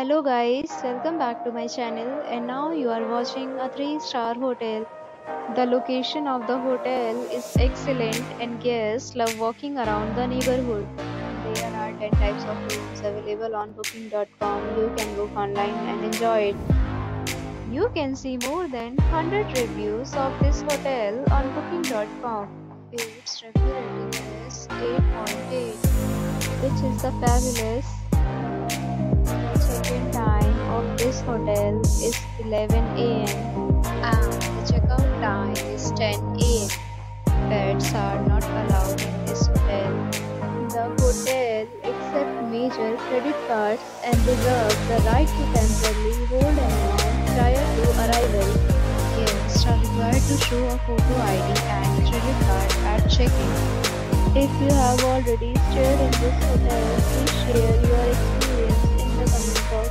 Hello guys, welcome back to my channel, and now you are watching a 3-star hotel. The location of the hotel is excellent and guests love walking around the neighborhood. There are 10 types of rooms available on booking.com. You can book online and enjoy it. You can see more than 100 reviews of this hotel on booking.com. Its review rating is 8.8, which is the fabulous. This hotel is 11 AM and the checkout time is 10 AM. Pets are not allowed in this hotel. The hotel accepts major credit cards and reserves the right to temporarily hold an amount prior to arrival. Guests are required to show a photo ID and credit card at check-in. If you have already stayed in this hotel, please share your experience in the comment box.